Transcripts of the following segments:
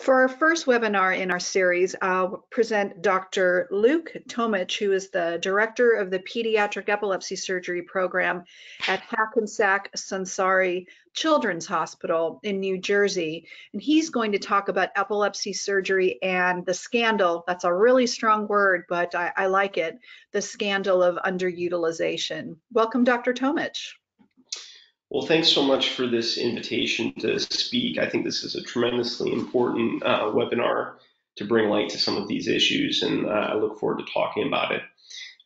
For our first webinar in our series, I'll present Dr. Luke Tomycz, who is the director of the Pediatric Epilepsy Surgery Program at Hackensack Sanzari Children's Hospital in New Jersey. And he's going to talk about epilepsy surgery and the scandal — that's a really strong word, but I like it — the scandal of underutilization. Welcome, Dr. Tomycz. Well, thanks so much for this invitation to speak. I think this is a tremendously important webinar to bring light to some of these issues, and I look forward to talking about it.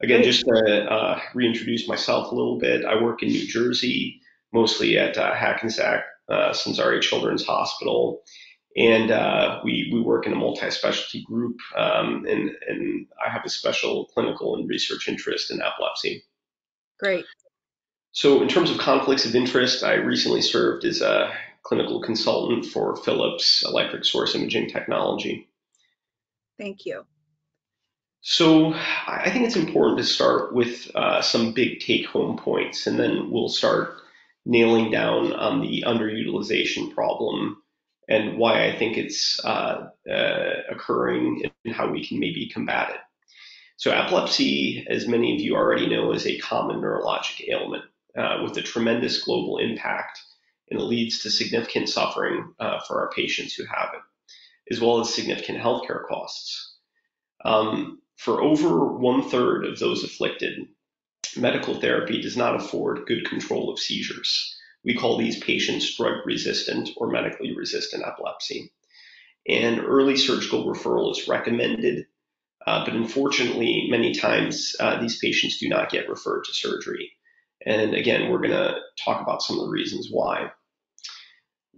Again, just to reintroduce myself a little bit, I work in New Jersey, mostly at Hackensack Sanzari Children's Hospital, and we work in a multi-specialty group, and I have a special clinical and research interest in epilepsy. Great. So in terms of conflicts of interest, I recently served as a clinical consultant for Philips Electric Source Imaging Technology. Thank you. So I think it's important to start with some big take-home points, and then we'll start nailing down on the underutilization problem and why I think it's occurring and how we can maybe combat it. So epilepsy, as many of you already know, is a common neurologic ailment with a tremendous global impact, and it leads to significant suffering for our patients who have it, as well as significant healthcare costs. For over one-third of those afflicted, medical therapy does not afford good control of seizures. We call these patients drug-resistant or medically resistant epilepsy. And early surgical referral is recommended, but unfortunately, many times these patients do not get referred to surgery. And again, we're going to talk about some of the reasons why.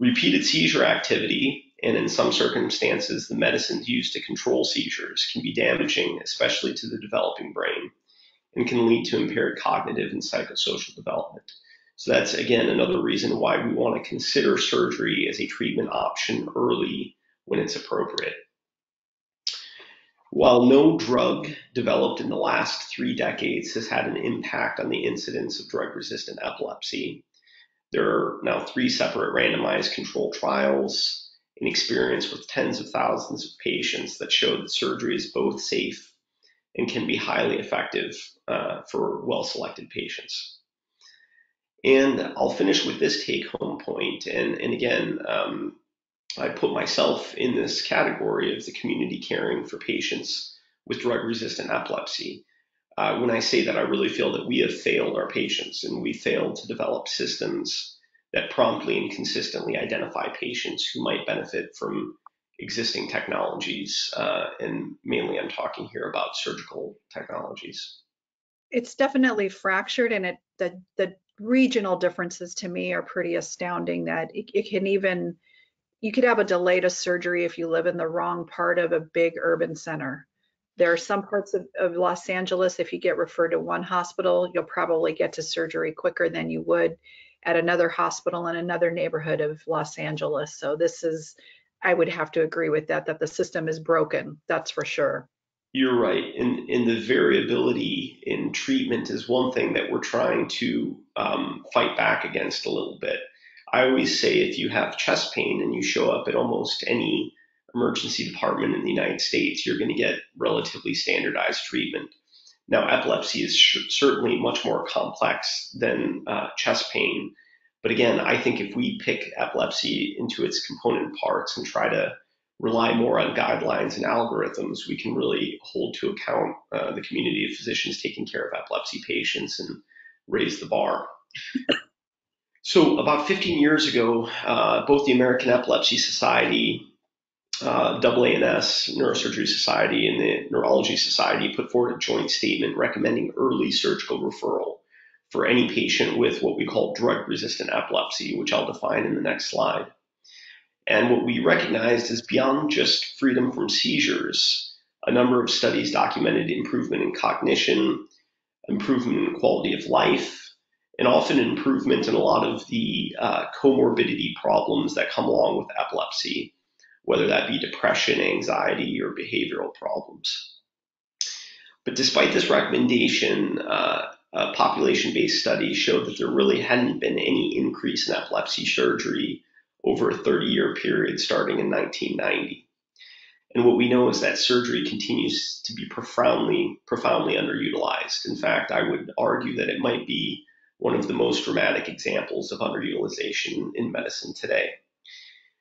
Repeated seizure activity, and in some circumstances, the medicines used to control seizures, can be damaging, especially to the developing brain, and can lead to impaired cognitive and psychosocial development. So that's, again, another reason why we want to consider surgery as a treatment option early when it's appropriate. While no drug developed in the last 3 decades has had an impact on the incidence of drug-resistant epilepsy, there are now 3 separate randomized controlled trials in experience with tens of thousands of patients that show that surgery is both safe and can be highly effective for well-selected patients. And I'll finish with this take-home point, and again, I put myself in this category of the community caring for patients with drug-resistant epilepsy. When I say that, I really feel that we have failed our patients, and we failed to develop systems that promptly and consistently identify patients who might benefit from existing technologies, and mainly I'm talking here about surgical technologies. It's definitely fractured, and the regional differences to me are pretty astounding, that it can even — you could have a delay to surgery if you live in the wrong part of a big urban center. There are some parts of Los Angeles, if you get referred to one hospital, you'll probably get to surgery quicker than you would at another hospital in another neighborhood of Los Angeles. So this is — I would have to agree with that the system is broken, that's for sure. You're right. And the variability in treatment is one thing that we're trying to fight back against a little bit. I always say, if you have chest pain and you show up at almost any emergency department in the United States, you're going to get relatively standardized treatment. Now, epilepsy is certainly much more complex than chest pain. But again, I think if we pick epilepsy into its component parts and try to rely more on guidelines and algorithms, we can really hold to account the community of physicians taking care of epilepsy patients and raise the bar. So about 15 years ago, both the American Epilepsy Society, AANS, Neurosurgery Society, and the Neurology Society put forward a joint statement recommending early surgical referral for any patient with what we call drug-resistant epilepsy, which I'll define in the next slide. And what we recognized is, beyond just freedom from seizures, a number of studies documented improvement in cognition, improvement in quality of life, and often improvement in a lot of the comorbidity problems that come along with epilepsy, whether that be depression, anxiety, or behavioral problems. But despite this recommendation, a population-based study showed that there really hadn't been any increase in epilepsy surgery over a 30-year period starting in 1990. And what we know is that surgery continues to be profoundly underutilized. In fact, I would argue that it might be one of the most dramatic examples of underutilization in medicine today.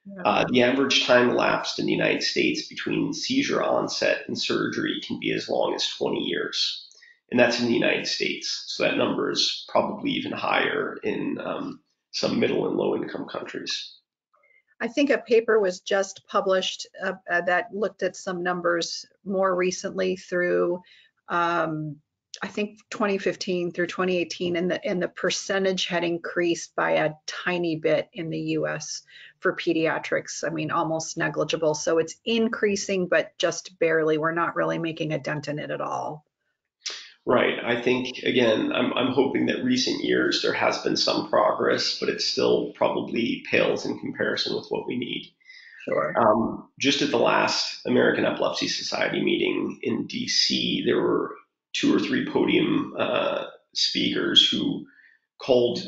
The average time elapsed in the United States between seizure onset and surgery can be as long as 20 years. And that's in the United States. So that number is probably even higher in some middle and low income countries. I think a paper was just published that looked at some numbers more recently through, I think 2015 through 2018, and the percentage had increased by a tiny bit in the US for pediatrics. I mean, almost negligible. So it's increasing, but just barely. We're not really making a dent in it at all. Right. I think, again, I'm hoping that recent years there has been some progress, but it still probably pales in comparison with what we need. Sure. Just at the last American Epilepsy Society meeting in D.C., there were two or three podium speakers who called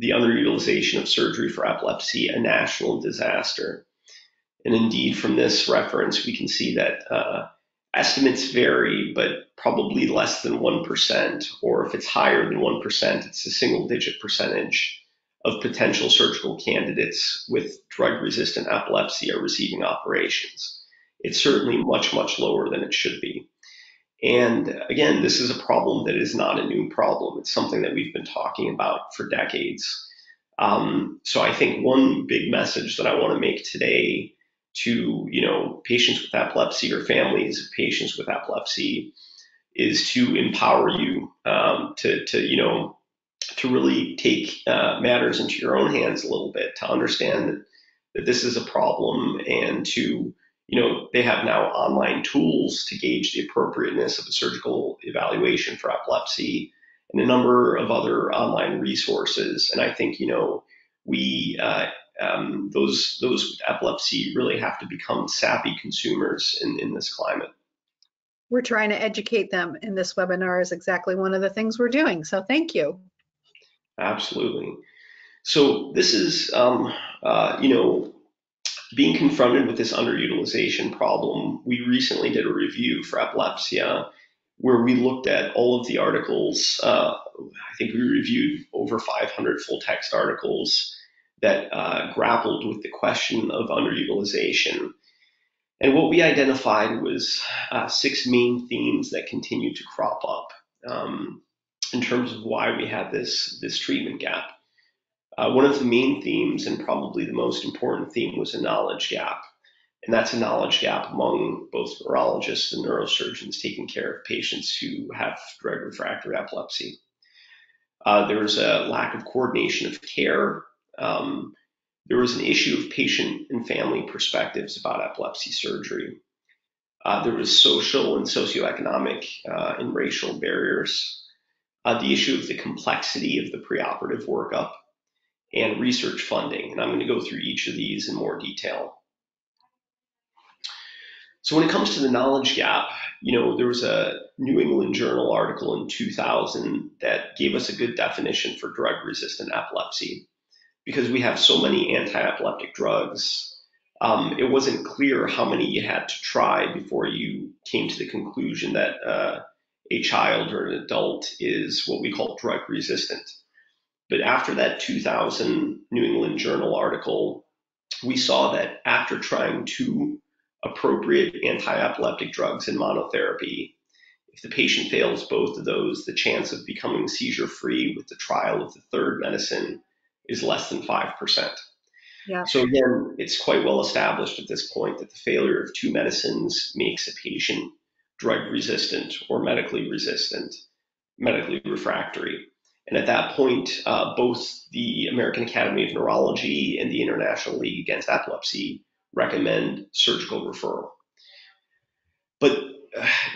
the underutilization of surgery for epilepsy a national disaster. And indeed, from this reference, we can see that estimates vary, but probably less than 1%, or if it's higher than 1%, it's a single-digit percentage of potential surgical candidates with drug-resistant epilepsy are receiving operations. It's certainly much, much lower than it should be. And again, this is a problem that is not a new problem. It's something that we've been talking about for decades. So I think one big message that I want to make today to, you know, patients with epilepsy or families of patients with epilepsy is to empower you to really take matters into your own hands a little bit, to understand that this is a problem, and to, you know, they have now online tools to gauge the appropriateness of a surgical evaluation for epilepsy and a number of other online resources. And I think, you know, we those with epilepsy really have to become savvy consumers in this climate. We're trying to educate them, and this webinar is exactly one of the things we're doing. So thank you. Absolutely. So this is, being confronted with this underutilization problem. We recently did a review for Epilepsia where we looked at all of the articles. I think we reviewed over 500 full text articles that grappled with the question of underutilization. And what we identified was six main themes that continue to crop up in terms of why we had this treatment gap. One of the main themes, and probably the most important theme, was a knowledge gap. And that's a knowledge gap among both neurologists and neurosurgeons taking care of patients who have drug refractory epilepsy. There was a lack of coordination of care. There was an issue of patient and family perspectives about epilepsy surgery. There was social and socioeconomic and racial barriers, the issue of the complexity of the preoperative workup, and research funding. And I'm going to go through each of these in more detail. So when it comes to the knowledge gap, you know, there was a New England Journal article in 2000 that gave us a good definition for drug-resistant epilepsy. Because we have so many anti-epileptic drugs, it wasn't clear how many you had to try before you came to the conclusion that a child or an adult is what we call drug resistant. But after that 2000 New England Journal article, we saw that after trying two appropriate anti-epileptic drugs in monotherapy, if the patient fails both of those, the chance of becoming seizure-free with the trial of the third medicine is less than 5%. Yeah. So again, it's quite well established at this point that the failure of two medicines makes a patient drug resistant or medically refractory. And at that point, both the American Academy of Neurology and the International League Against Epilepsy recommend surgical referral. But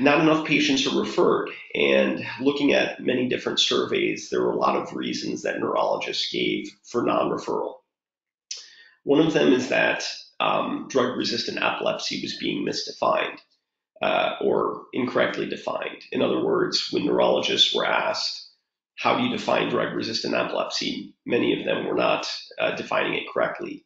not enough patients are referred, and looking at many different surveys, there were a lot of reasons that neurologists gave for non-referral. One of them is that drug-resistant epilepsy was being misdefined or incorrectly defined. In other words, when neurologists were asked, how do you define drug-resistant epilepsy, many of them were not defining it correctly.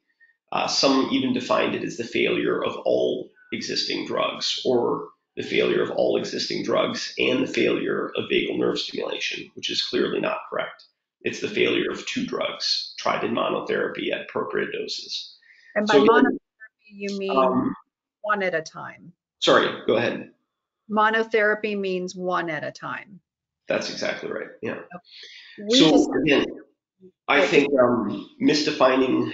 Some even defined it as the failure of all existing drugs, or the failure of all existing drugs and the failure of vagal nerve stimulation, which is clearly not correct. It's the failure of two drugs tried in monotherapy at appropriate doses. And by monotherapy, you mean one at a time? Sorry, go ahead. Monotherapy means one at a time. That's exactly right, yeah. Okay. So again, I think misdefining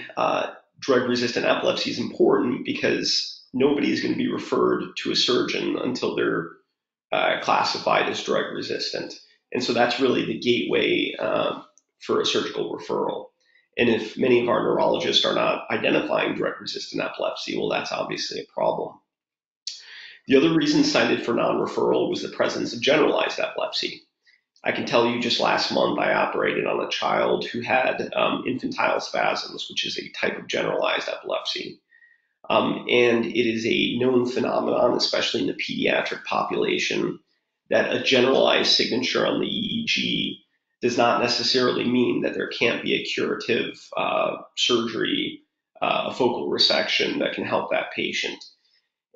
drug-resistant epilepsy is important because nobody is going to be referred to a surgeon until they're classified as drug-resistant. And so that's really the gateway for a surgical referral. And if many of our neurologists are not identifying drug-resistant epilepsy, well, that's obviously a problem. The other reason cited for non-referral was the presence of generalized epilepsy. I can tell you just last month I operated on a child who had infantile spasms, which is a type of generalized epilepsy. And it is a known phenomenon, especially in the pediatric population, that a generalized signature on the EEG does not necessarily mean that there can't be a curative surgery, a focal resection that can help that patient.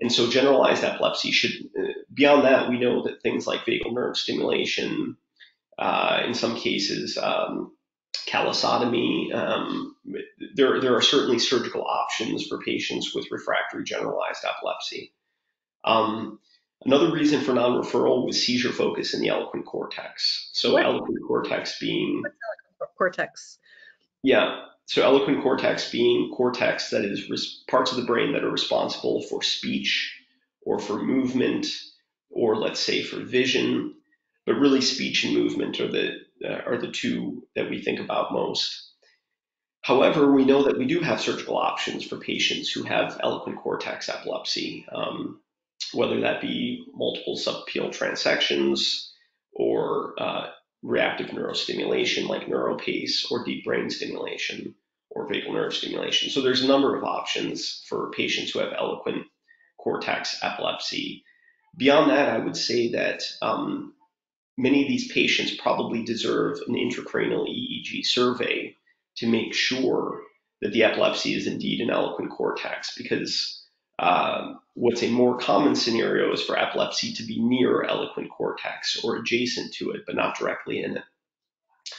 And so generalized epilepsy should, beyond that, we know that things like vagal nerve stimulation, in some cases, callosotomy, there are certainly surgical options for patients with refractory generalized epilepsy. Another reason for non-referral was seizure focus in the eloquent cortex. So eloquent cortex being... What's eloquent cortex? Yeah. So eloquent cortex being cortex that is parts of the brain that are responsible for speech or for movement or, let's say, for vision, but really speech and movement are the two that we think about most. However, we know that we do have surgical options for patients who have eloquent cortex epilepsy, whether that be multiple subpial transections or reactive neurostimulation like NeuroPace or deep brain stimulation or vagal nerve stimulation. So there's a number of options for patients who have eloquent cortex epilepsy. Beyond that, I would say that many of these patients probably deserve an intracranial EEG survey to make sure that the epilepsy is indeed in eloquent cortex, because what's a more common scenario is for epilepsy to be near eloquent cortex or adjacent to it, but not directly in it.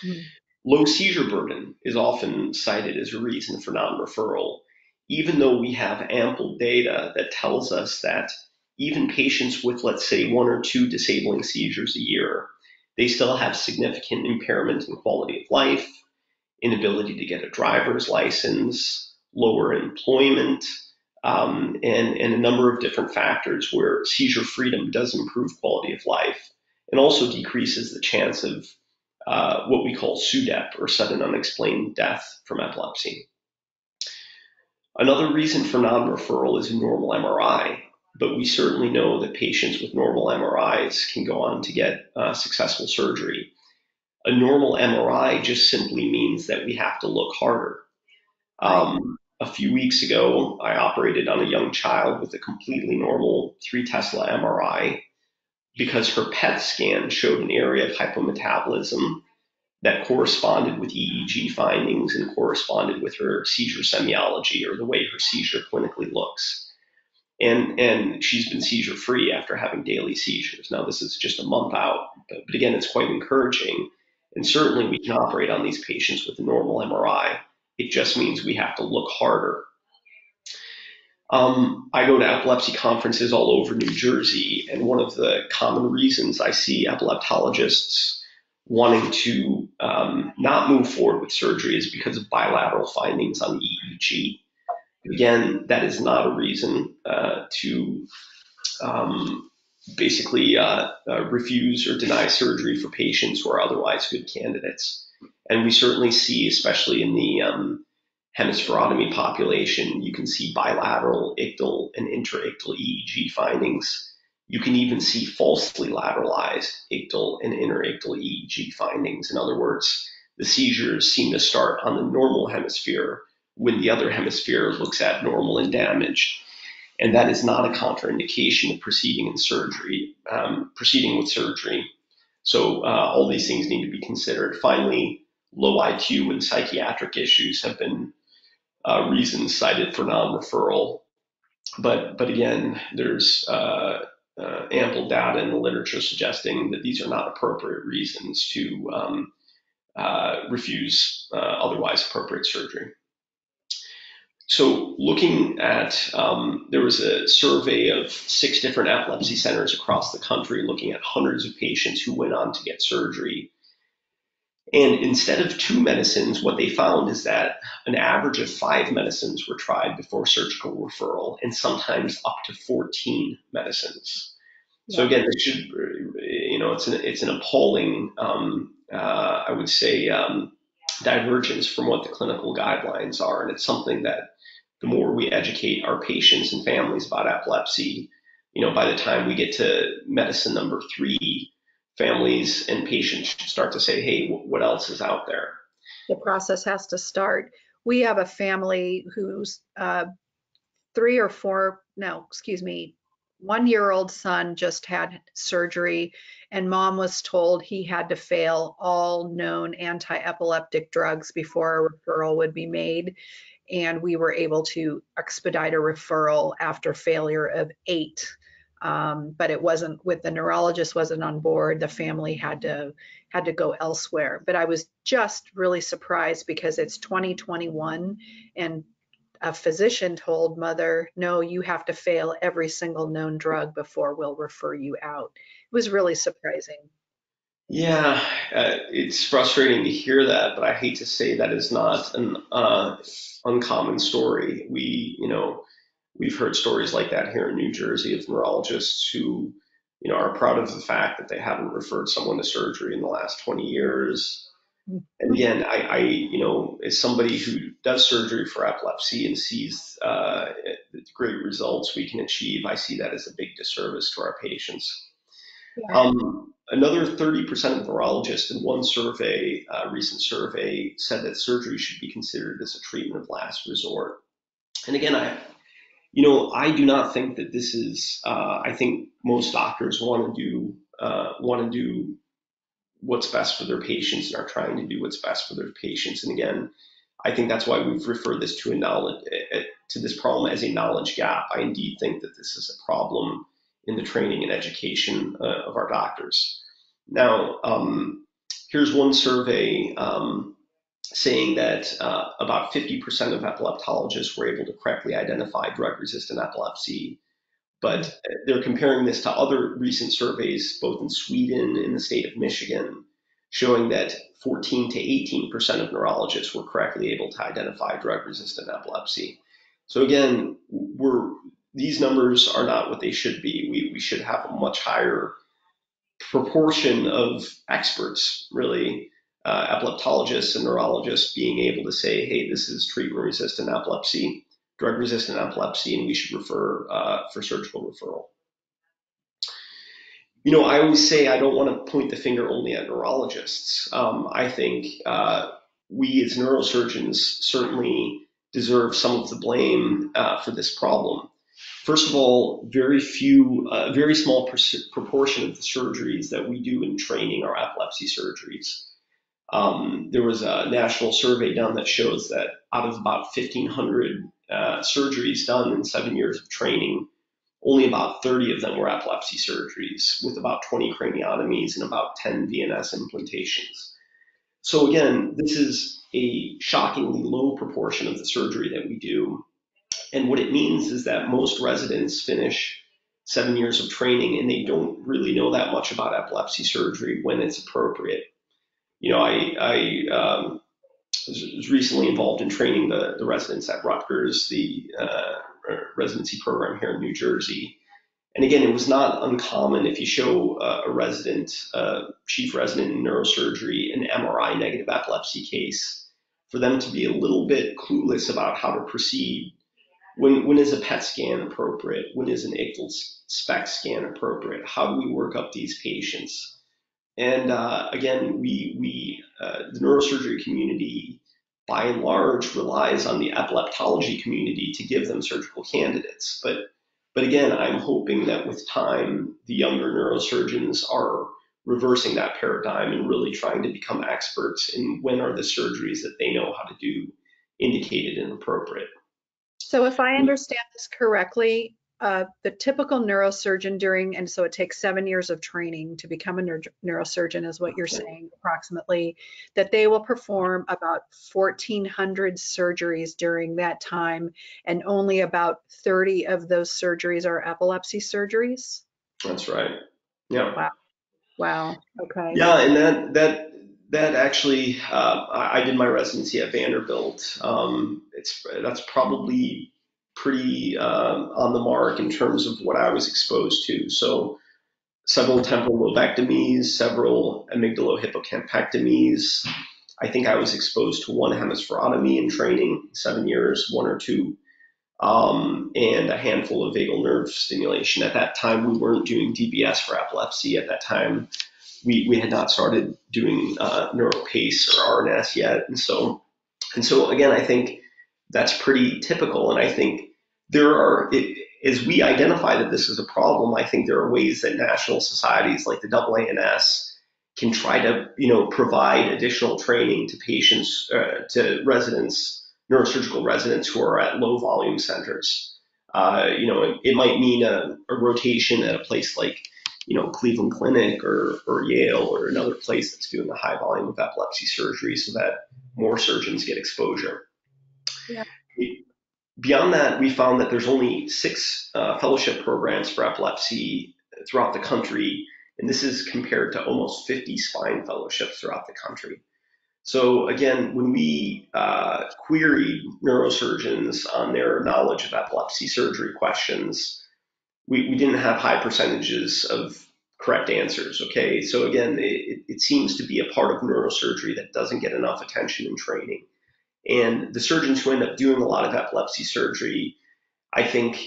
Mm-hmm. Low seizure burden is often cited as a reason for non-referral, even though we have ample data that tells us that even patients with, let's say, one or two disabling seizures a year, they still have significant impairment in quality of life, inability to get a driver's license, lower employment, and a number of different factors where seizure freedom does improve quality of life and also decreases the chance of what we call SUDEP, or sudden unexplained death from epilepsy. Another reason for non-referral is a normal MRI, but we certainly know that patients with normal MRIs can go on to get successful surgery. A normal MRI just simply means that we have to look harder. A few weeks ago, I operated on a young child with a completely normal 3 Tesla MRI because her PET scan showed an area of hypometabolism that corresponded with EEG findings and corresponded with her seizure semiology, or the way her seizure clinically looks. And she's been seizure-free after having daily seizures. Now, this is just a month out, but again, it's quite encouraging. And certainly, we can operate on these patients with a normal MRI. It just means we have to look harder. I go to epilepsy conferences all over New Jersey, and one of the common reasons I see epileptologists wanting to not move forward with surgery is because of bilateral findings on EEG. Again, that is not a reason to basically refuse or deny surgery for patients who are otherwise good candidates. And we certainly see, especially in the hemispherotomy population, you can see bilateral, ictal, and interictal EEG findings. You can even see falsely lateralized ictal and interictal EEG findings. In other words, the seizures seem to start on the normal hemisphere when the other hemisphere looks abnormal and damaged. And that is not a contraindication of proceeding with surgery. So all these things need to be considered. Finally, low IQ and psychiatric issues have been reasons cited for non-referral. But again, there's ample data in the literature suggesting that these are not appropriate reasons to refuse otherwise appropriate surgery. So looking at, there was a survey of 6 different epilepsy centers across the country looking at hundreds of patients who went on to get surgery. And instead of 2 medicines, what they found is that an average of 5 medicines were tried before surgical referral, and sometimes up to 14 medicines. Yeah. So again, this should, it's an appalling, I would say, divergence from what the clinical guidelines are. And it's something that the more we educate our patients and families about epilepsy, by the time we get to medicine number 3, families and patients should start to say, hey, what else is out there? The process has to start. We have a family whose 1-year-old son just had surgery, and mom was told he had to fail all known anti-epileptic drugs before a referral would be made. And we were able to expedite a referral after failure of 8. But it wasn't with the neurologist wasn't on board. The family had to go elsewhere. But I was just really surprised because it's 2021, and a physician told mother, no, you have to fail every single known drug before we'll refer you out. It was really surprising. Yeah, it's frustrating to hear that, but I hate to say that is not an uncommon story. We've heard stories like that here in New Jersey of neurologists who, are proud of the fact that they haven't referred someone to surgery in the last 20 years. And again, I as somebody who does surgery for epilepsy and sees the great results we can achieve, I see that as a big disservice to our patients. Yeah. Another 30% of neurologists in one survey, recent survey, said that surgery should be considered as a treatment of last resort. And again, I do not think that this is. I think most doctors want to do what's best for their patients and are trying to do what's best for their patients. And again, I think that's why we've referred this to this problem as a knowledge gap. I indeed think that this is a problem in the training and education of our doctors. Now, here's one survey saying that about 50% of epileptologists were able to correctly identify drug-resistant epilepsy. But they're comparing this to other recent surveys, both in Sweden and in the state of Michigan, showing that 14 to 18% of neurologists were correctly able to identify drug-resistant epilepsy. So again, these numbers are not what they should be. We should have a much higher proportion of experts, really, epileptologists and neurologists being able to say, hey, this is treatment-resistant epilepsy, drug-resistant epilepsy, and we should refer for surgical referral. I always say I don't want to point the finger only at neurologists. I think we as neurosurgeons certainly deserve some of the blame for this problem. First of all, very small proportion of the surgeries that we do in training are epilepsy surgeries. There was a national survey done that shows that out of about 1,500 surgeries done in 7 years of training, only about 30 of them were epilepsy surgeries, with about 20 craniotomies and about 10 VNS implantations. So again, this is a shockingly low proportion of the surgery that we do. And what it means is that most residents finish 7 years of training and they don't really know that much about epilepsy surgery when it's appropriate. I was recently involved in training the residents at Rutgers, the residency program here in New Jersey. And again, it was not uncommon if you show a resident, chief resident in neurosurgery, an MRI negative epilepsy case, for them to be a little bit clueless about how to proceed. When is a PET scan appropriate? When is an ICTL SPECT scan appropriate? How do we work up these patients? And again, the neurosurgery community, by and large, relies on the epileptology community to give them surgical candidates. But again, I'm hoping that with time, the younger neurosurgeons are reversing that paradigm and really trying to become experts in when are the surgeries that they know how to do indicated and appropriate. So if I understand this correctly, the typical neurosurgeon during, and so it takes 7 years of training to become a neurosurgeon is what you're saying approximately, that they will perform about 1,400 surgeries during that time, and only about 30 of those surgeries are epilepsy surgeries? That's right. Yeah. Wow. Wow. Okay. Yeah, and that actually, I did my residency at Vanderbilt. That's probably pretty on the mark in terms of what I was exposed to. So several temporal lobectomies, several amygdalo-hippocampectomies. I think I was exposed to one hemispherotomy in training, 7 years, one or two, and a handful of vagal nerve stimulation. At that time, we weren't doing DBS for epilepsy. At that time, we had not started doing NeuroPace or RNS yet. And so again, I think that's pretty typical. And I think there are, as we identify that this is a problem, I think there are ways that national societies like the AANS can try to, provide additional training to patients, to residents, neurosurgical residents who are at low volume centers. It might mean a rotation at a place like, Cleveland Clinic or Yale or another place that's doing a high volume of epilepsy surgery so that more surgeons get exposure. Yeah. Beyond that, we found that there's only 6 fellowship programs for epilepsy throughout the country, and this is compared to almost 50 spine fellowships throughout the country. So again, when we queried neurosurgeons on their knowledge of epilepsy surgery questions, we didn't have high percentages of correct answers, okay? So again, it seems to be a part of neurosurgery that doesn't get enough attention in training. And the surgeons who end up doing a lot of epilepsy surgery, I think,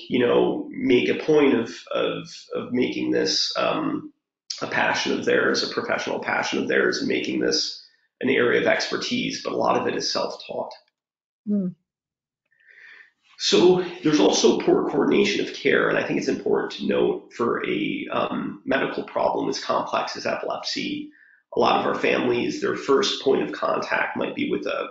make a point of making this a passion of theirs, a professional passion of theirs, and making this an area of expertise, but a lot of it is self-taught. Mm. So there's also poor coordination of care, and I think it's important to note for a medical problem as complex as epilepsy, a lot of our families, their first point of contact might be with a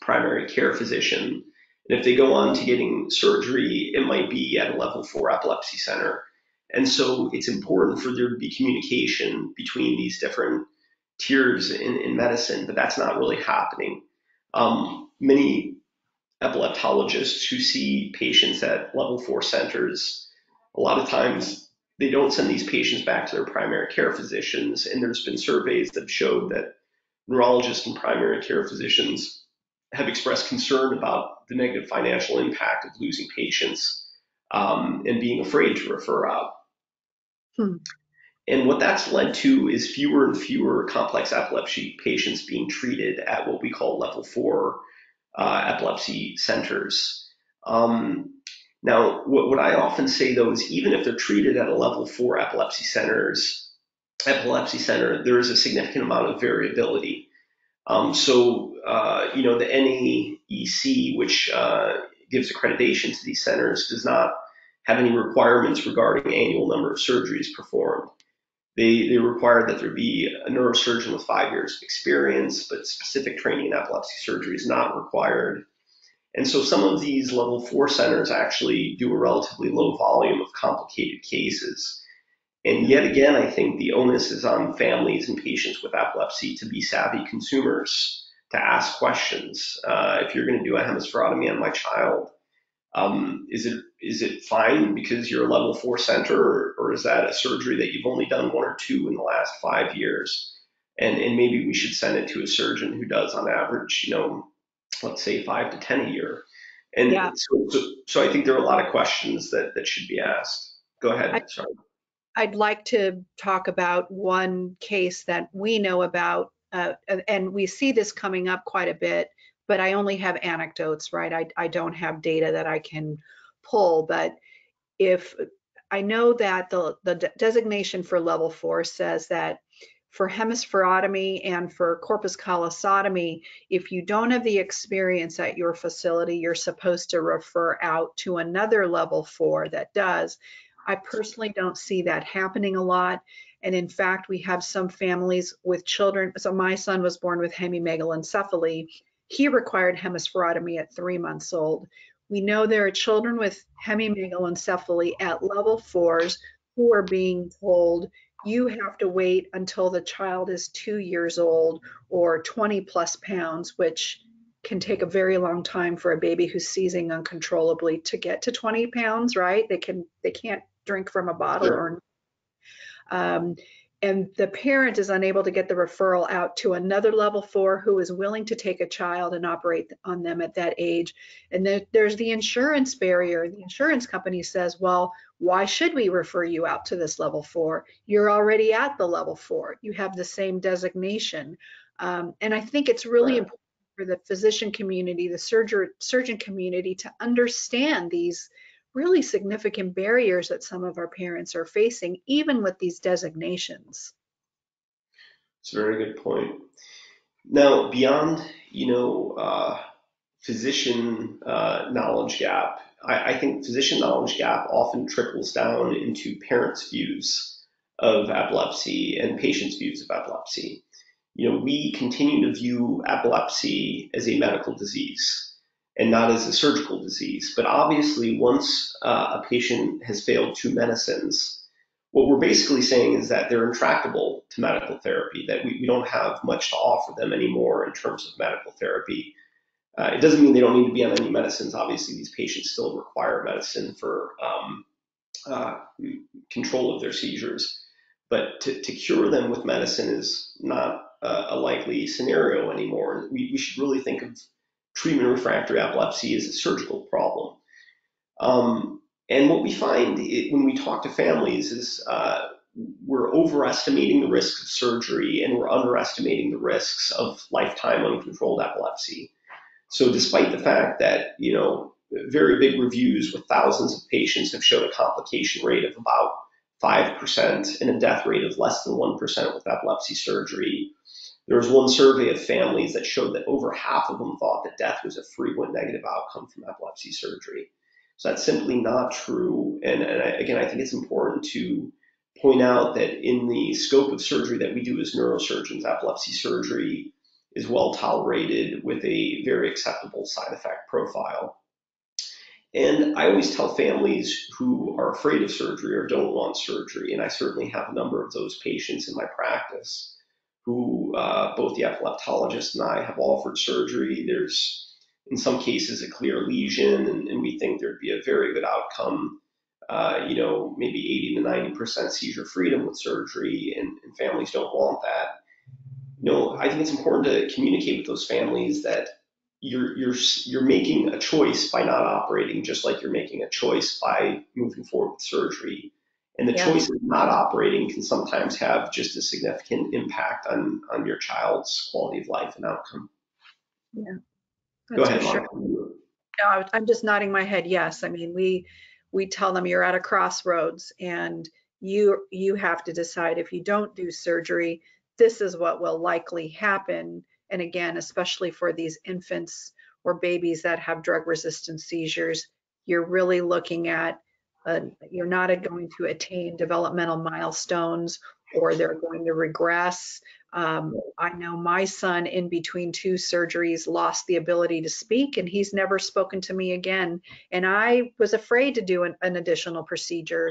primary care physician. And if they go on to getting surgery, it might be at a level 4 epilepsy center. And so it's important for there to be communication between these different tiers in medicine, but that's not really happening. Many epileptologists who see patients at level 4 centers, a lot of times they don't send these patients back to their primary care physicians. And there's been surveys that showed that neurologists and primary care physicians have expressed concern about the negative financial impact of losing patients and being afraid to refer out. Hmm. And what that's led to is fewer and fewer complex epilepsy patients being treated at what we call level 4 epilepsy centers. Now, what I often say though is even if they're treated at a level 4 epilepsy center, there is a significant amount of variability. The NAEC, which gives accreditation to these centers, does not have any requirements regarding annual number of surgeries performed. They require that there be a neurosurgeon with 5 years of experience, but specific training in epilepsy surgery is not required. And so some of these level 4 centers actually do a relatively low volume of complicated cases. And yet again, I think the onus is on families and patients with epilepsy to be savvy consumers, to ask questions. If you're going to do a hemispherotomy on my child, is it fine because you're a level 4 center, or is that a surgery that you've only done 1 or 2 in the last 5 years? And maybe we should send it to a surgeon who does on average, let's say 5 to 10 a year. And yeah. So I think there are a lot of questions that should be asked. Go ahead. I'd like to talk about one case that we know about, and we see this coming up quite a bit, but I only have anecdotes, right? I don't have data that I can pull, but if I know that the designation for level 4 says that for hemispherotomy and for corpus callosotomy, if you don't have the experience at your facility, you're supposed to refer out to another level 4 that does. I personally don't see that happening a lot. And in fact, we have some families with children. So my son was born with hemimegaloencephaly. He required hemispherotomy at 3 months old. We know there are children with hemimegalencephaly at level 4s who are being told, you have to wait until the child is 2 years old or 20 plus pounds, which can take a very long time for a baby who's seizing uncontrollably to get to 20 pounds, right? They can't drink from a bottle or. And the parent is unable to get the referral out to another level 4 who is willing to take a child and operate on them at that age. And then there's the insurance barrier. The insurance company says, well, why should we refer you out to this level 4? You're already at the level 4. You have the same designation. And I think it's really important for the physician community, the surgeon community, to understand these really significant barriers that some of our parents are facing, even with these designations. It's a very good point. Now, beyond, physician knowledge gap, I think physician knowledge gap often trickles down into parents' views of epilepsy and patients' views of epilepsy. We continue to view epilepsy as a medical disease and not as a surgical disease. But obviously, once a patient has failed 2 medicines, what we're basically saying is that they're intractable to medical therapy, that we don't have much to offer them anymore in terms of medical therapy. It doesn't mean they don't need to be on any medicines. Obviously, these patients still require medicine for control of their seizures. But to cure them with medicine is not a likely scenario anymore. We should really think of treatment refractory epilepsy is a surgical problem. And what we find when we talk to families is we're overestimating the risk of surgery and we're underestimating the risks of lifetime uncontrolled epilepsy. So despite the fact that, very big reviews with thousands of patients have shown a complication rate of about 5% and a death rate of less than 1% with epilepsy surgery, there was one survey of families that showed that over half of them thought that death was a frequent negative outcome from epilepsy surgery. So that's simply not true. And again, I think it's important to point out that in the scope of surgery that we do as neurosurgeons, epilepsy surgery is well tolerated with a very acceptable side effect profile. And I always tell families who are afraid of surgery or don't want surgery, and I certainly have a number of those patients in my practice, who both the epileptologist and I have offered surgery. There's, in some cases, a clear lesion, and we think there'd be a very good outcome, maybe 80 to 90% seizure freedom with surgery, and families don't want that. I think it's important to communicate with those families that you're making a choice by not operating, just like you're making a choice by moving forward with surgery. And the choice of not operating can sometimes have just a significant impact on your child's quality of life and outcome. Yeah. Go ahead, Mark. No, I'm just nodding my head. Yes. I mean, we tell them you're at a crossroads and you have to decide if you don't do surgery, this is what will likely happen. And again, especially for these infants or babies that have drug-resistant seizures, you're really looking at you're not going to attain developmental milestones, or they're going to regress. I know my son, in between 2 surgeries, lost the ability to speak, and he's never spoken to me again. And I was afraid to do an additional procedure.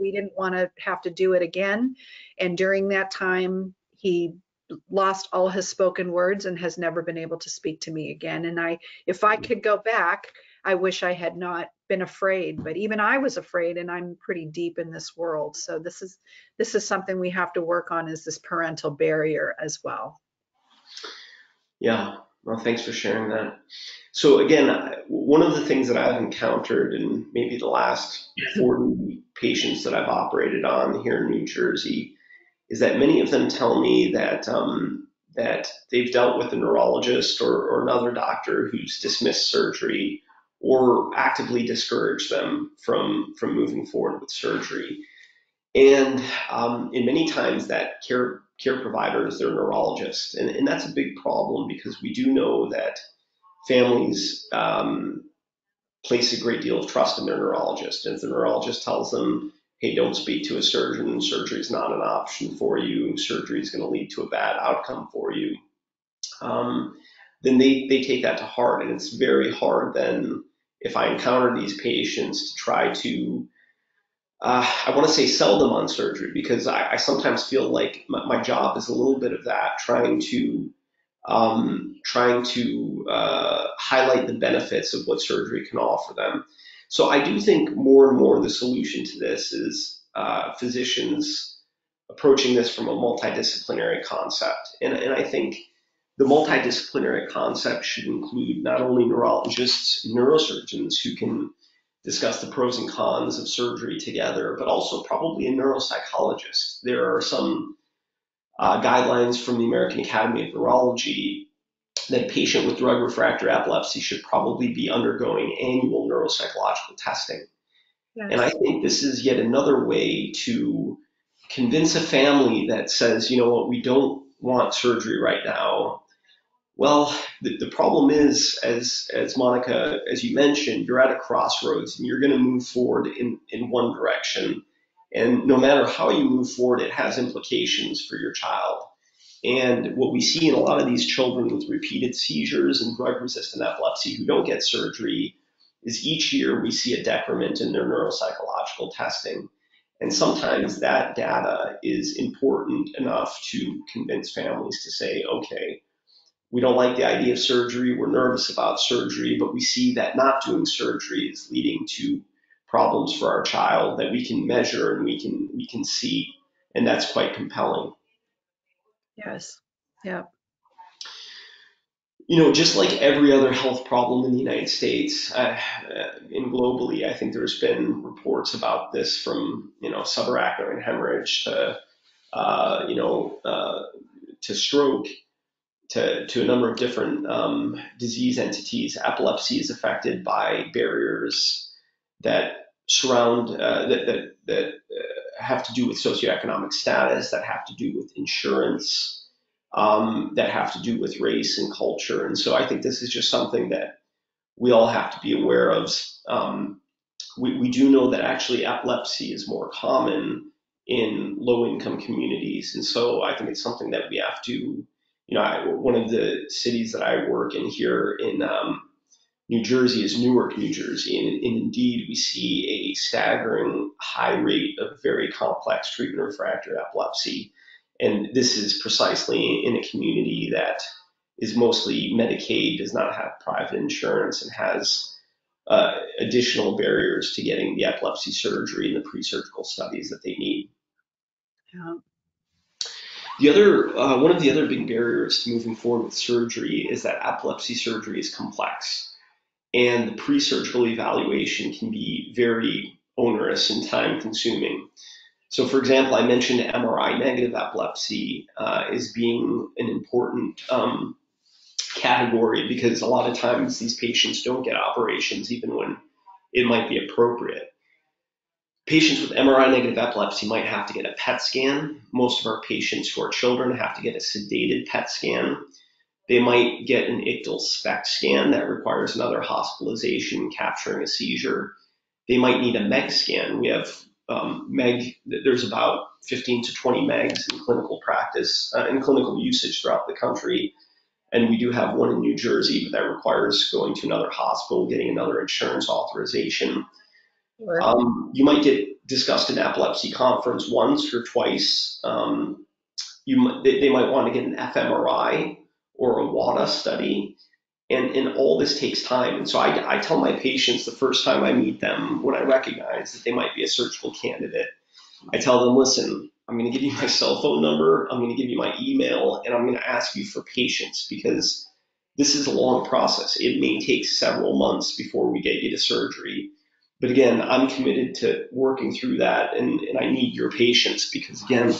We didn't want to have to do it again. And during that time, he lost all his spoken words and has never been able to speak to me again. And if I could go back, I wish I had not been afraid, but even I was afraid, and I'm pretty deep in this world. So this is something we have to work on, is this parental barrier as well. Yeah, well, thanks for sharing that. So again, one of the things that I've encountered in maybe the last 40 patients that I've operated on here in New Jersey is that many of them tell me that that they've dealt with a neurologist or another doctor who's dismissed surgery or actively discourage them from moving forward with surgery. And in many times that care provider is their neurologist. And that's a big problem, because we do know that families place a great deal of trust in their neurologist. And if the neurologist tells them, hey, don't speak to a surgeon, surgery is not an option for you, surgery is going to lead to a bad outcome for you, then they take that to heart. And it's very hard then, if I encounter these patients, to try to, I want to say sell them on surgery, because I sometimes feel like my job is a little bit of that, trying to highlight the benefits of what surgery can offer them. So I do think more and more the solution to this is physicians approaching this from a multidisciplinary concept. And I think the multidisciplinary concept should include not only neurologists, neurosurgeons who can discuss the pros and cons of surgery together, but also probably a neuropsychologist. There are some guidelines from the American Academy of Neurology that a patient with drug refractory epilepsy should probably be undergoing annual neuropsychological testing. Yes. And I think this is yet another way to convince a family that says, you know what, we don't want surgery right now. Well, the problem is, as Monica, as you mentioned, you're at a crossroads and you're going to move forward in one direction. And no matter how you move forward, it has implications for your child. And what we see in a lot of these children with repeated seizures and drug-resistant epilepsy who don't get surgery is each year we see a decrement in their neuropsychological testing. And sometimes that data is important enough to convince families to say, okay, we don't like the idea of surgery, we're nervous about surgery, but we see that not doing surgery is leading to problems for our child that we can measure and we can see, and that's quite compelling. Yes. Yeah. You know, just like every other health problem in the United States and globally, I think there's been reports about this from, you know, subarachnoid hemorrhage to stroke, to a number of different disease entities. Epilepsy is affected by barriers that surround, that have to do with socioeconomic status, that have to do with insurance, that have to do with race and culture. And so I think this is just something that we all have to be aware of. We do know that actually epilepsy is more common in low-income communities. And so I think it's something that we have to, you know, one of the cities that I work in here in New Jersey is Newark, New Jersey, and indeed we see a staggering high rate of very complex treatment refractory epilepsy, and this is precisely in a community that is mostly Medicaid, does not have private insurance, and has additional barriers to getting the epilepsy surgery and the pre-surgical studies that they need. Yeah. The other, one of the other big barriers to moving forward with surgery is that epilepsy surgery is complex. And the pre-surgical evaluation can be very onerous and time-consuming. So, for example, I mentioned MRI-negative epilepsy as being an important category, because a lot of times these patients don't get operations even when it might be appropriate. Patients with MRI-negative epilepsy might have to get a PET scan. Most of our patients who are children have to get a sedated PET scan. They might get an ictal SPECT scan that requires another hospitalization capturing a seizure. They might need a MEG scan. We have MEG, there's about 15 to 20 MEGs in clinical practice, in clinical usage throughout the country. And we do have one in New Jersey, but that requires going to another hospital, getting another insurance authorization. Sure. You might get discussed in epilepsy conference once or twice. They might want to get an fMRI or a WADA study, and all this takes time. And so I tell my patients the first time I meet them, when I recognize that they might be a surgical candidate, I tell them, listen, I'm going to give you my cell phone number, I'm going to give you my email, and I'm going to ask you for patience, because this is a long process. It may take several months before we get you to surgery. But again, I'm committed to working through that, and I need your patience, because again,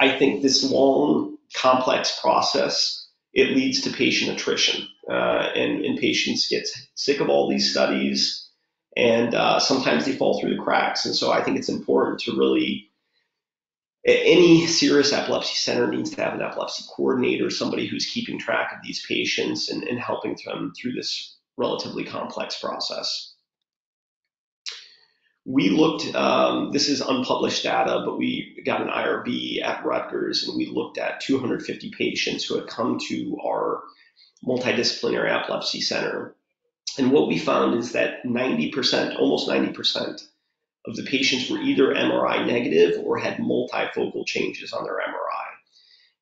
I think this long, complex process, it leads to patient attrition, and patients get sick of all these studies, and sometimes they fall through the cracks. And so I think it's important to really, any serious epilepsy center needs to have an epilepsy coordinator, somebody who's keeping track of these patients and helping them through this relatively complex process. We looked, this is unpublished data, but we got an IRB at Rutgers, and we looked at 250 patients who had come to our multidisciplinary epilepsy center. And what we found is that 90%, almost 90% of the patients were either MRI negative or had multifocal changes on their MRI.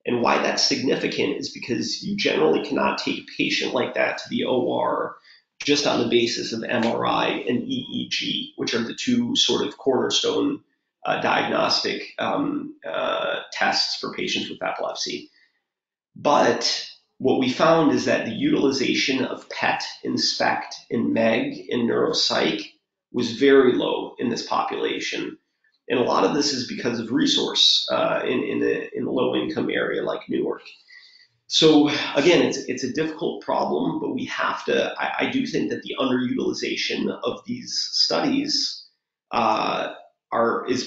And why that's significant is because you generally cannot take a patient like that to the OR just on the basis of MRI and EEG, which are the two sort of cornerstone diagnostic tests for patients with epilepsy. But what we found is that the utilization of PET, SPECT, and MEG in neuropsych was very low in this population. And a lot of this is because of resource in a low-income area like Newark. So again, it's a difficult problem, but we have to, I do think that the underutilization of these studies is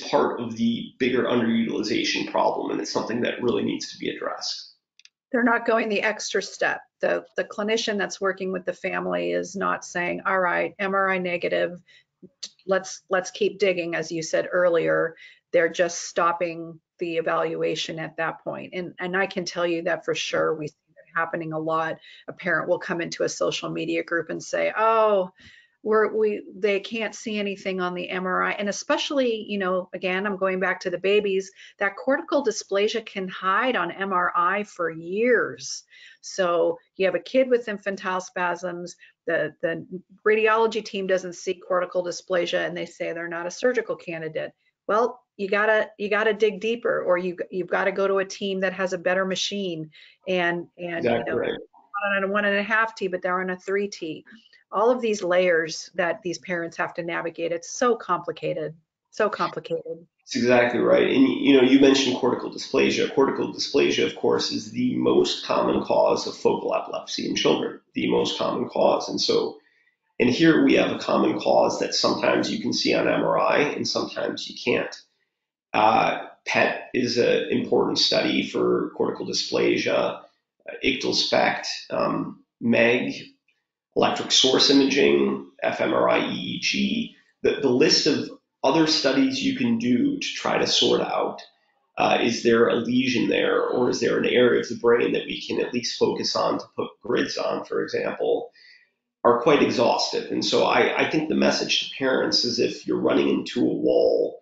part of the bigger underutilization problem, and it's something that really needs to be addressed. They're not going the extra step. The clinician that's working with the family is not saying, all right, MRI negative, let's keep digging, as you said earlier. They're just stopping the evaluation at that point. And I can tell you that for sure. We see that happening a lot. A parent will come into a social media group and say, oh, they can't see anything on the MRI. And especially, you know, again, I'm going back to the babies, that cortical dysplasia can hide on MRI for years. So you have a kid with infantile spasms, the radiology team doesn't see cortical dysplasia, and they say they're not a surgical candidate. Well, you gotta dig deeper, or you've got to go to a team that has a better machine, and exactly, you know, right, on a 1.5T, but they're on a 3T. All of these layers that these parents have to navigate. It's so complicated, so complicated. That's exactly right. And you know, you mentioned cortical dysplasia. Cortical dysplasia, of course, is the most common cause of focal epilepsy in children, the most common cause. And so, and here we have a common cause that sometimes you can see on MRI and sometimes you can't. PET is an important study for cortical dysplasia, ictal SPECT, MEG, electric source imaging, fMRI, EEG, the list of other studies you can do to try to sort out, is there a lesion there, or is there an area of the brain that we can at least focus on to put grids on, for example, are quite exhaustive. And so I think the message to parents is, if you're running into a wall,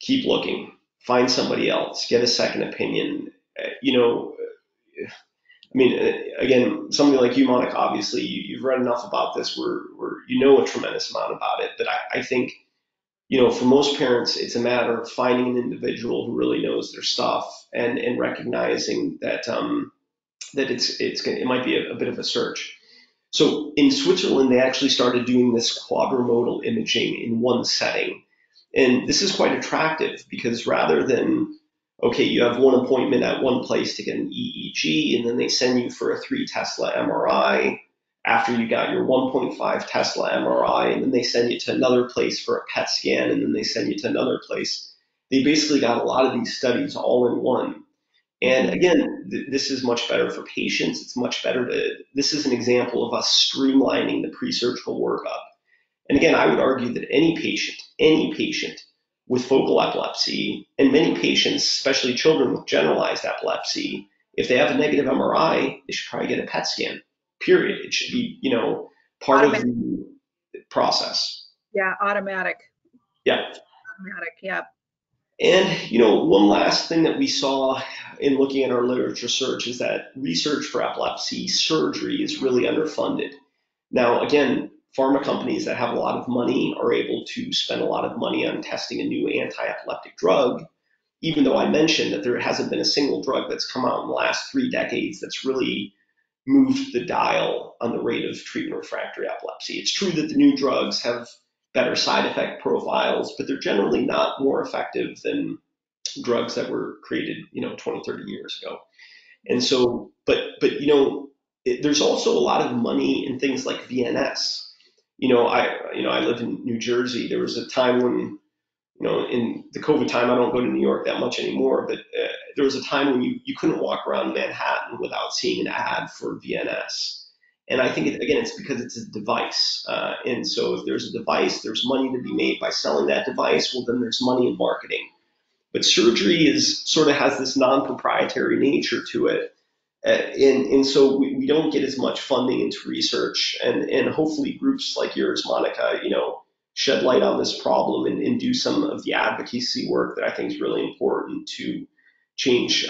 keep looking, find somebody else, get a second opinion. You know, I mean, again, somebody like you, Monica, obviously you've read enough about this where you know a tremendous amount about it. But I think, you know, for most parents, it's a matter of finding an individual who really knows their stuff and recognizing that that it might be a bit of a search. So in Switzerland, they actually started doing this quadrimodal imaging in one setting. And this is quite attractive because rather than, okay, you have one appointment at one place to get an EEG, and then they send you for a 3 Tesla MRI after you got your 1.5 Tesla MRI, and then they send you to another place for a PET scan, and then they send you to another place. They basically got a lot of these studies all in one. And again, this is much better for patients. It's much better this is an example of us streamlining the pre-surgical workup. And again, I would argue that any patient with focal epilepsy, and many patients, especially children with generalized epilepsy, if they have a negative MRI, they should probably get a PET scan, period. It should be, you know, part automatic of the process. Yeah, automatic. Yeah. Automatic, yeah. And, you know, one last thing that we saw in looking at our literature search is that research for epilepsy surgery is really underfunded. Now, again, pharma companies that have a lot of money are able to spend a lot of money on testing a new anti-epileptic drug, even though I mentioned that there hasn't been a single drug that's come out in the last 3 decades that's really moved the dial on the rate of treatment refractory epilepsy. It's true that the new drugs have better side effect profiles, but they're generally not more effective than drugs that were created, you know, 20, 30 years ago. And so, but you know, there's also a lot of money in things like VNS. You know, I live in New Jersey. There was a time when, you know, in the COVID time, I don't go to New York that much anymore, but there was a time when you couldn't walk around Manhattan without seeing an ad for VNS. And I think, again, it's because it's a device. And so if there's a device, there's money to be made by selling that device. Well, then there's money in marketing. But surgery is sort of has this non-proprietary nature to it And so we don't get as much funding into research, and hopefully groups like yours, Monica, you know, shed light on this problem and do some of the advocacy work that I think is really important to change, you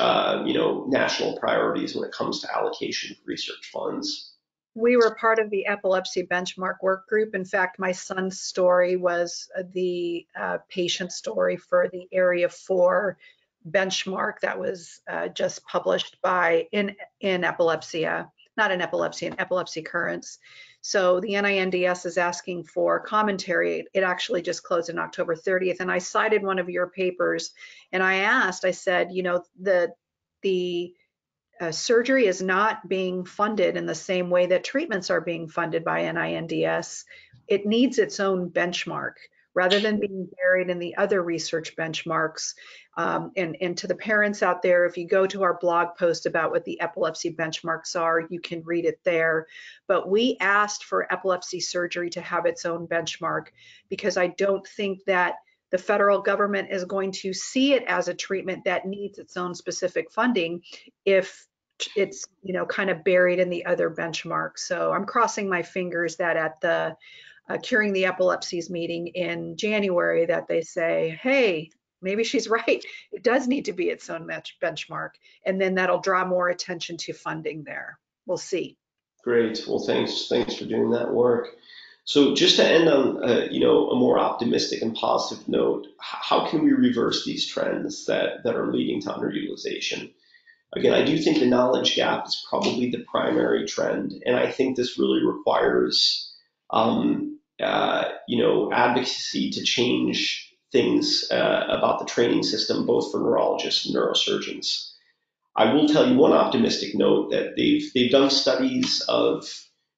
know, national priorities when it comes to allocation of research funds. We were part of the epilepsy benchmark work group. In fact, my son's story was the patient story for the Area 4 benchmark that was just published by Epilepsy Currents. So the NINDS is asking for commentary. It actually just closed on October 30th. And I cited one of your papers, and I asked, I said, you know, the surgery is not being funded in the same way that treatments are being funded by NINDS. It needs its own benchmark rather than being buried in the other research benchmarks. And to the parents out there, if you go to our blog post about what the epilepsy benchmarks are, you can read it there. But we asked for epilepsy surgery to have its own benchmark because I don't think that the federal government is going to see it as a treatment that needs its own specific funding if it's, you know, kind of buried in the other benchmark. So I'm crossing my fingers that at the Curing the Epilepsies meeting in January that they say, hey, maybe she's right. It does need to be its own benchmark. And then that'll draw more attention to funding there. We'll see. Great. Well, thanks for doing that work. So just to end on you know, a more optimistic and positive note, how can we reverse these trends that are leading to underutilization? Again, I do think the knowledge gap is probably the primary trend. And I think this really requires you know, advocacy to change things about the training system, both for neurologists and neurosurgeons. I will tell you one optimistic note that they've done studies of,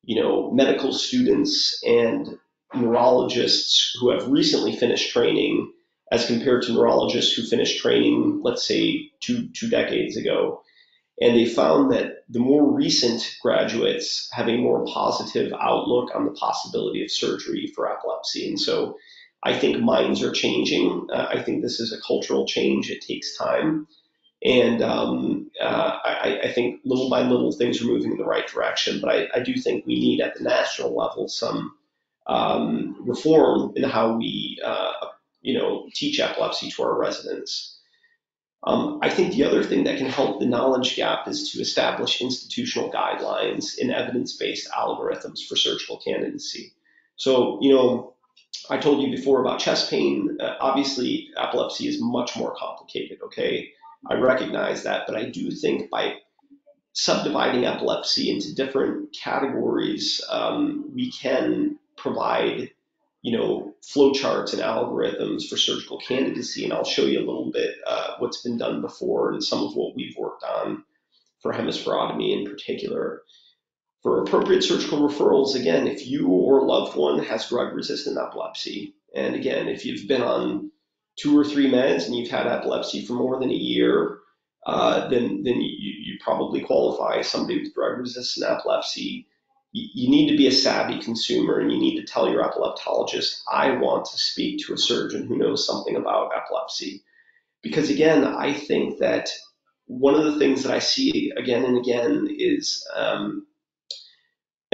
you know, medical students and neurologists who have recently finished training as compared to neurologists who finished training, let's say two decades ago. And they found that the more recent graduates have a more positive outlook on the possibility of surgery for epilepsy. And so I think minds are changing. I think this is a cultural change. It takes time. And I think little by little things are moving in the right direction. But I do think we need at the national level some reform in how we you know, teach epilepsy to our residents. I think the other thing that can help the knowledge gap is to establish institutional guidelines and evidence-based algorithms for surgical candidacy. So, you know, I told you before about chest pain. Obviously, epilepsy is much more complicated, okay? I recognize that, but I do think by subdividing epilepsy into different categories, we can provide, you know, flowcharts and algorithms for surgical candidacy, and I'll show you a little bit what's been done before and some of what we've worked on for hemispherotomy in particular. For appropriate surgical referrals, again, if you or a loved one has drug-resistant epilepsy, and again, if you've been on 2 or 3 meds and you've had epilepsy for more than a year, then you probably qualify as somebody with drug-resistant epilepsy. You need to be a savvy consumer, and you need to tell your epileptologist, I want to speak to a surgeon who knows something about epilepsy. Because again, I think that one of the things that I see again and again is an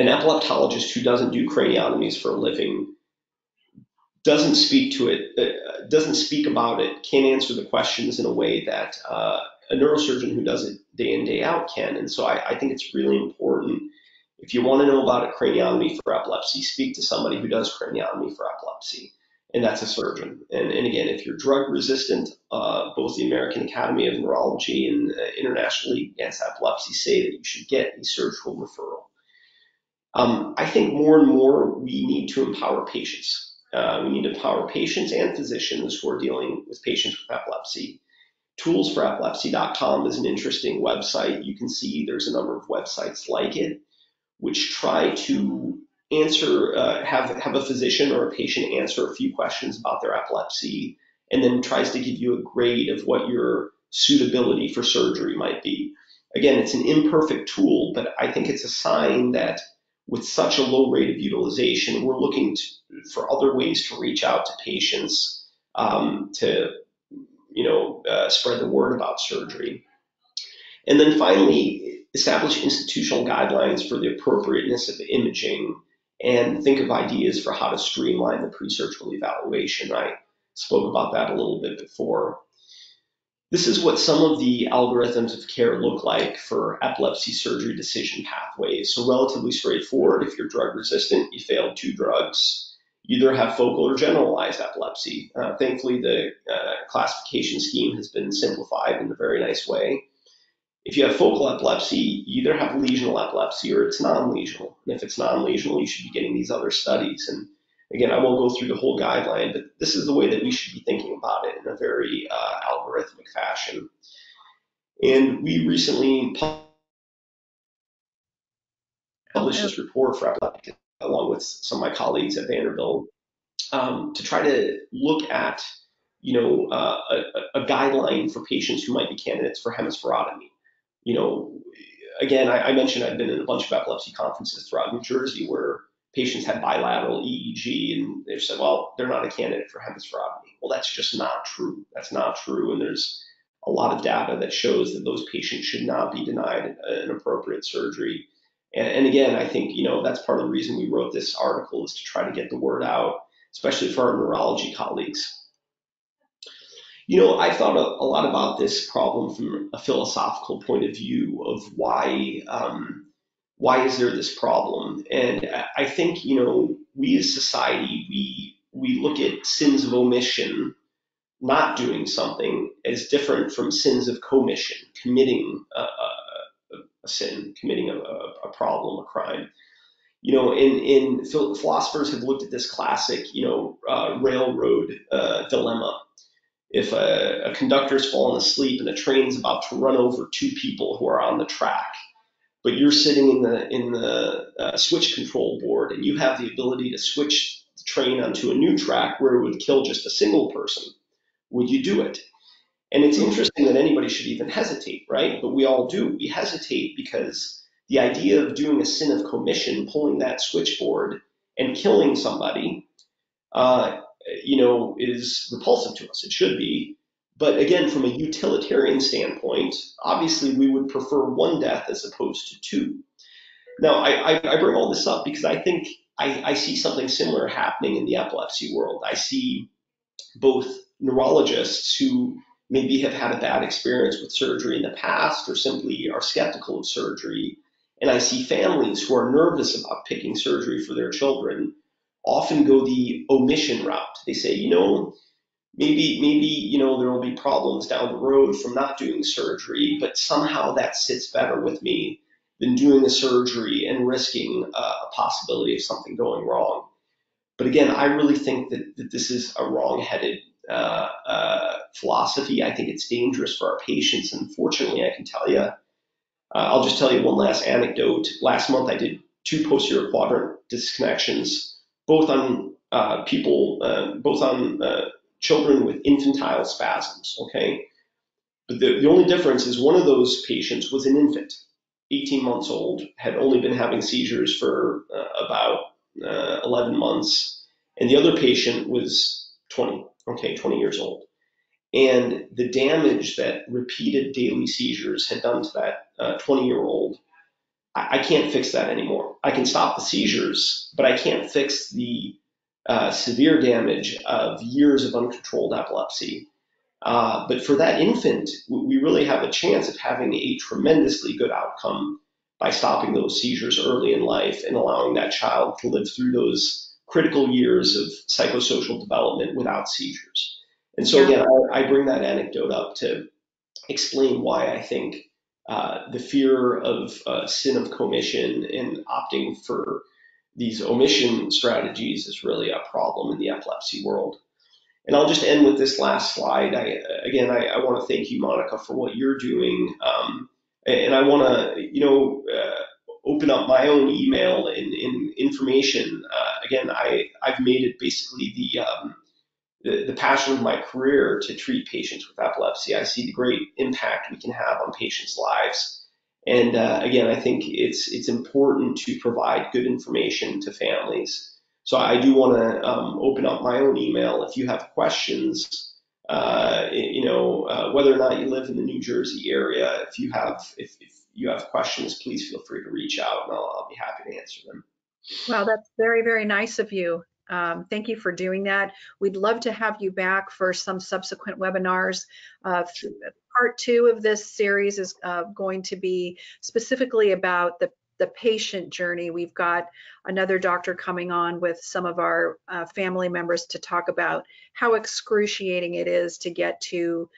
epileptologist who doesn't do craniotomies for a living, doesn't speak to it, doesn't speak about it, can't answer the questions in a way that a neurosurgeon who does it day in, day out can. And so I think it's really important. If you want to know about a craniotomy for epilepsy, speak to somebody who does craniotomy for epilepsy, and that's a surgeon. And again, if you're drug resistant, both the American Academy of Neurology and International League Against Epilepsy say that you should get a surgical referral. I think more and more we need to empower patients. We need to empower patients and physicians who are dealing with patients with epilepsy. Toolsforepilepsy.com is an interesting website. You can see there's a number of websites like it, which try to answer, have a physician or a patient answer a few questions about their epilepsy, and then tries to give you a grade of what your suitability for surgery might be. Again, it's an imperfect tool, but I think it's a sign that with such a low rate of utilization, we're looking for other ways to reach out to patients to, you know, spread the word about surgery. And then finally, establish institutional guidelines for the appropriateness of imaging, and think of ideas for how to streamline the pre-surgical evaluation. I spoke about that a little bit before. This is what some of the algorithms of care look like for epilepsy surgery decision pathways. So relatively straightforward. If you're drug resistant, you failed 2 drugs, you either have focal or generalized epilepsy. Thankfully, the classification scheme has been simplified in a very nice way. If you have focal epilepsy, you either have lesional epilepsy or it's non-lesional. And if it's non-lesional, you should be getting these other studies. And again, I won't go through the whole guideline, but this is the way that we should be thinking about it in a very algorithmic fashion. And we recently published this report for epilepsy, along with some of my colleagues at Vanderbilt, to try to look at, a guideline for patients who might be candidates for hemispherotomy. Again, I mentioned I've been in a bunch of epilepsy conferences throughout New Jersey where patients had bilateral EEG and they've said, well, they're not a candidate for hemispherotomy. Well, that's just not true. That's not true. And there's a lot of data that shows that those patients should not be denied an appropriate surgery. And again, I think, that's part of the reason we wrote this article, is to try to get the word out, especially for our neurology colleagues. I thought a lot about this problem from a philosophical point of view of why is there this problem? And I think, we as society, we look at sins of omission, not doing something, as different from sins of commission, committing a sin, committing a problem, a crime. In philosophers have looked at this classic, railroad dilemma. If a conductor's fallen asleep and a train's about to run over 2 people who are on the track, but you're sitting in the switch control board and you have the ability to switch the train onto a new track where it would kill just a single person, would you do it? And it's interesting that anybody should even hesitate, right? But we all do. We hesitate because the idea of doing a sin of commission, pulling that switchboard and killing somebody, is repulsive to us. It should be. But again, from a utilitarian standpoint, obviously we would prefer 1 death as opposed to 2. Now, I bring all this up because I think I see something similar happening in the epilepsy world. I see both neurologists who maybe have had a bad experience with surgery in the past or simply are skeptical of surgery. And I see families who are nervous about picking surgery for their children often go the omission route. They say, maybe, there will be problems down the road from not doing surgery, but somehow that sits better with me than doing the surgery and risking a possibility of something going wrong. But again, I really think that this is a wrong-headed philosophy. I think it's dangerous for our patients. Unfortunately, I can tell you, I'll just tell you one last anecdote. Last month, I did 2 posterior quadrant disconnections, both on children with infantile spasms, okay? But the only difference is one of those patients was an infant, 18 months old, had only been having seizures for about 11 months, and the other patient was 20 years old. And the damage that repeated daily seizures had done to that 20-year-old, I can't fix that anymore. I can stop the seizures, but I can't fix the severe damage of years of uncontrolled epilepsy. But for that infant, we really have a chance of having a tremendously good outcome by stopping those seizures early in life and allowing that child to live through those critical years of psychosocial development without seizures. And so again, I bring that anecdote up to explain why I think the fear of sin of commission and opting for these omission strategies is really a problem in the epilepsy world. And I'll just end with this last slide. I want to thank you, Monica, for what you're doing. And I want to, open up my own email and information. I've made it basically the passion of my career to treat patients with epilepsy. I see the great impact we can have on patients' lives. And I think it's important to provide good information to families. So I do want to open up my own email. If you have questions, whether or not you live in the New Jersey area, if you have, if you have questions, please feel free to reach out, and I'll be happy to answer them. Wow, that's very, very nice of you. Thank you for doing that. We'd love to have you back for some subsequent webinars. Part two of this series is going to be specifically about the patient journey. We've got another doctor coming on with some of our family members to talk about how excruciating it is to get to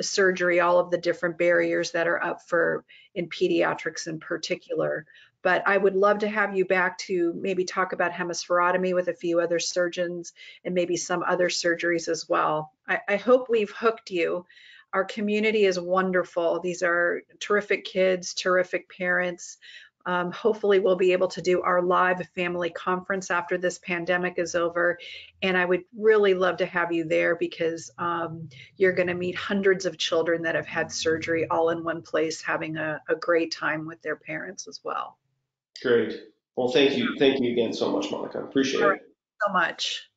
surgery, all of the different barriers that are up for in pediatrics in particular. But I would love to have you back to maybe talk about hemispherotomy with a few other surgeons and maybe some other surgeries as well. I hope we've hooked you. Our community is wonderful. These are terrific kids, terrific parents. Hopefully we'll be able to do our live family conference after this pandemic is over, and I would really love to have you there because you're going to meet hundreds of children that have had surgery all in one place, having a great time with their parents as well. Great. Well, thank you. Thank you again so much, Monica. Appreciate it. Thank you so much.